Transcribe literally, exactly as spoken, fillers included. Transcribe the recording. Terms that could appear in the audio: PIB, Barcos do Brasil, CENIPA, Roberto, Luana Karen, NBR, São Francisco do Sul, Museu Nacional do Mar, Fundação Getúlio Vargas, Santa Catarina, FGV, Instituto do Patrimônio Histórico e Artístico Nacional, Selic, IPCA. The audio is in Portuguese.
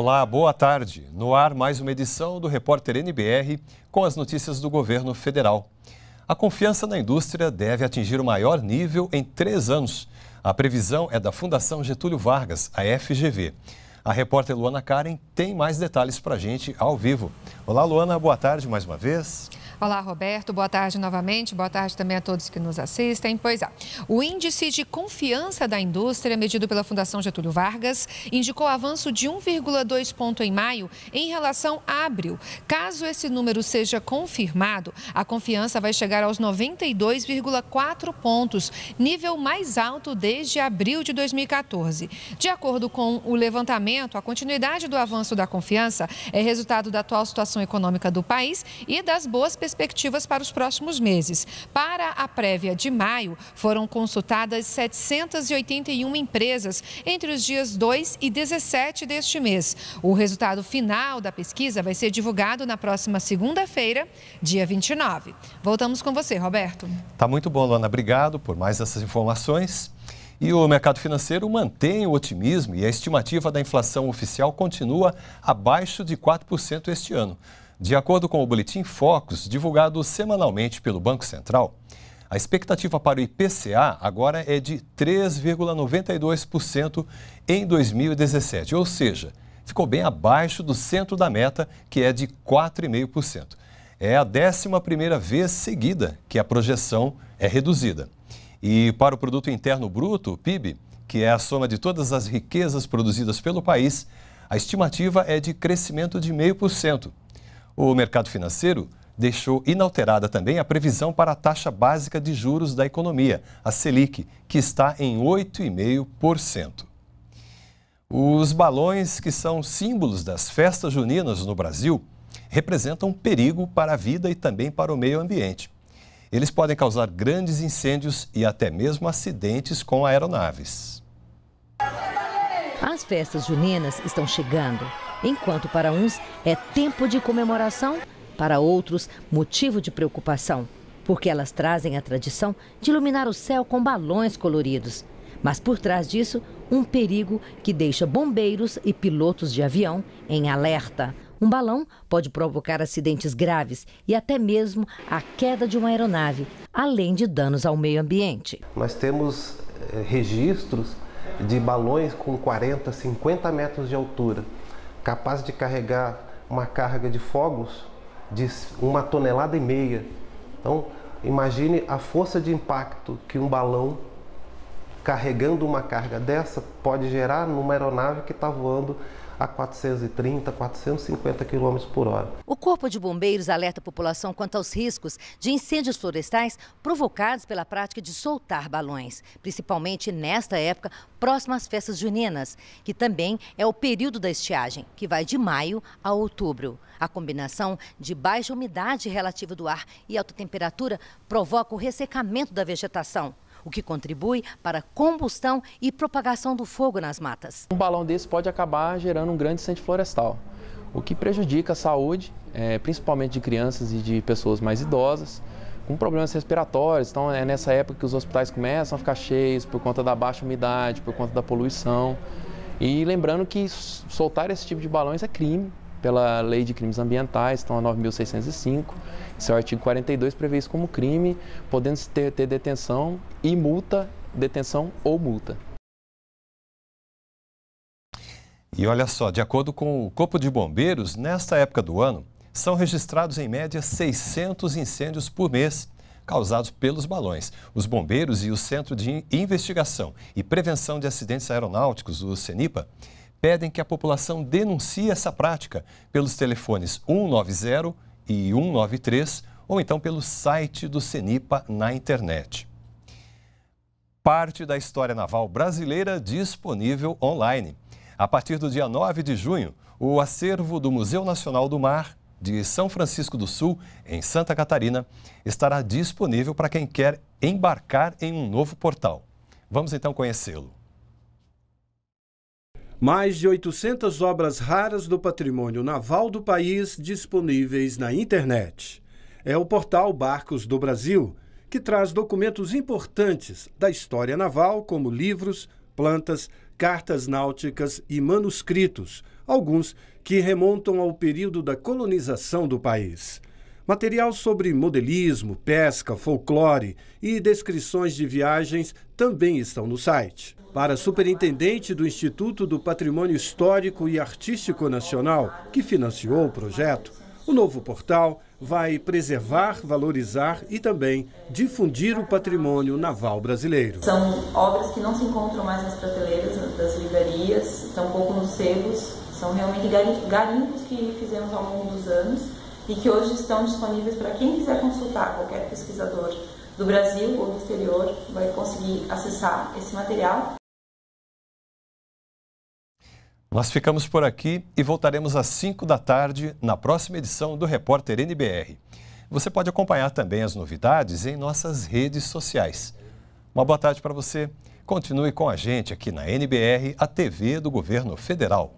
Olá, boa tarde. No ar, mais uma edição do Repórter N B R com as notícias do governo federal. A confiança na indústria deve atingir o maior nível em três anos. A previsão é da Fundação Getúlio Vargas, a F G V. A repórter Luana Karen tem mais detalhes para a gente ao vivo. Olá, Luana, boa tarde mais uma vez. Olá, Roberto. Boa tarde novamente. Boa tarde também a todos que nos assistem. Pois é, o Índice de Confiança da Indústria, medido pela Fundação Getúlio Vargas, indicou avanço de um vírgula dois ponto em maio em relação a abril. Caso esse número seja confirmado, a confiança vai chegar aos noventa e dois vírgula quatro pontos, nível mais alto desde abril de dois mil e quatorze. De acordo com o levantamento, a continuidade do avanço da confiança é resultado da atual situação econômica do país e das boas perspectivas. perspectivas para os próximos meses. Para a prévia de maio, foram consultadas setecentas e oitenta e uma empresas entre os dias dois e dezessete deste mês. O resultado final da pesquisa vai ser divulgado na próxima segunda-feira, dia vinte e nove. Voltamos com você, Roberto. Tá muito bom, Luana. Obrigado por mais essas informações. E o mercado financeiro mantém o otimismo e a estimativa da inflação oficial continua abaixo de quatro por cento este ano. De acordo com o boletim Focus, divulgado semanalmente pelo Banco Central, a expectativa para o I P C A agora é de três vírgula noventa e dois por cento em dois mil e dezessete, ou seja, ficou bem abaixo do centro da meta, que é de quatro vírgula cinco por cento. É a décima primeira vez seguida que a projeção é reduzida. E para o Produto Interno Bruto, o P I B, que é a soma de todas as riquezas produzidas pelo país, a estimativa é de crescimento de zero vírgula cinco por cento. O mercado financeiro deixou inalterada também a previsão para a taxa básica de juros da economia, a Selic, que está em oito vírgula cinco por cento. Os balões, que são símbolos das festas juninas no Brasil, representam um perigo para a vida e também para o meio ambiente. Eles podem causar grandes incêndios e até mesmo acidentes com aeronaves. As festas juninas estão chegando. Enquanto para uns é tempo de comemoração, para outros motivo de preocupação, porque elas trazem a tradição de iluminar o céu com balões coloridos. Mas por trás disso, um perigo que deixa bombeiros e pilotos de avião em alerta. Um balão pode provocar acidentes graves e até mesmo a queda de uma aeronave, além de danos ao meio ambiente. Nós temos registros de balões com quarenta, cinquenta metros de altura, capaz de carregar uma carga de fogos de uma tonelada e meia. Então, imagine a força de impacto que um balão carregando uma carga dessa pode gerar numa aeronave que está voando a quatrocentos e trinta, quatrocentos e cinquenta quilômetros por hora. O Corpo de Bombeiros alerta a população quanto aos riscos de incêndios florestais provocados pela prática de soltar balões, principalmente nesta época, próximo às festas juninas, que também é o período da estiagem, que vai de maio a outubro. A combinação de baixa umidade relativa do ar e alta temperatura provoca o ressecamento da vegetação, o que contribui para a combustão e propagação do fogo nas matas. Um balão desse pode acabar gerando um grande incêndio florestal, o que prejudica a saúde, é, principalmente de crianças e de pessoas mais idosas, com problemas respiratórios. Então é nessa época que os hospitais começam a ficar cheios por conta da baixa umidade, por conta da poluição. E lembrando que soltar esse tipo de balões é crime, pela Lei de Crimes Ambientais, então a nove mil seiscentos e cinco, seu artigo quarenta e dois prevê isso como crime, podendo ter, ter detenção e multa, detenção ou multa. E olha só, de acordo com o Corpo de Bombeiros, nesta época do ano, são registrados em média seiscentos incêndios por mês, causados pelos balões. Os bombeiros e o Centro de Investigação e Prevenção de Acidentes Aeronáuticos, o CENIPA, pedem que a população denuncie essa prática pelos telefones um nove zero e um nove três ou então pelo site do CENIPA na internet. Parte da história naval brasileira disponível online. A partir do dia nove de junho, o acervo do Museu Nacional do Mar de São Francisco do Sul, em Santa Catarina, estará disponível para quem quer embarcar em um novo portal. Vamos então conhecê-lo. Mais de oitocentas obras raras do patrimônio naval do país disponíveis na internet. É o portal Barcos do Brasil, que traz documentos importantes da história naval, como livros, plantas, cartas náuticas e manuscritos, alguns que remontam ao período da colonização do país. Material sobre modelismo, pesca, folclore e descrições de viagens também estão no site. Para a superintendente do Instituto do Patrimônio Histórico e Artístico Nacional, que financiou o projeto, o novo portal vai preservar, valorizar e também difundir o patrimônio naval brasileiro. São obras que não se encontram mais nas prateleiras das livrarias, tampouco nos sebos, são realmente garimpos que fizemos ao longo dos anos e que hoje estão disponíveis para quem quiser consultar. Qualquer pesquisador do Brasil ou do exterior vai conseguir acessar esse material. Nós ficamos por aqui e voltaremos às cinco da tarde na próxima edição do Repórter N B R. Você pode acompanhar também as novidades em nossas redes sociais. Uma boa tarde para você. Continue com a gente aqui na N B R, a T V do Governo Federal.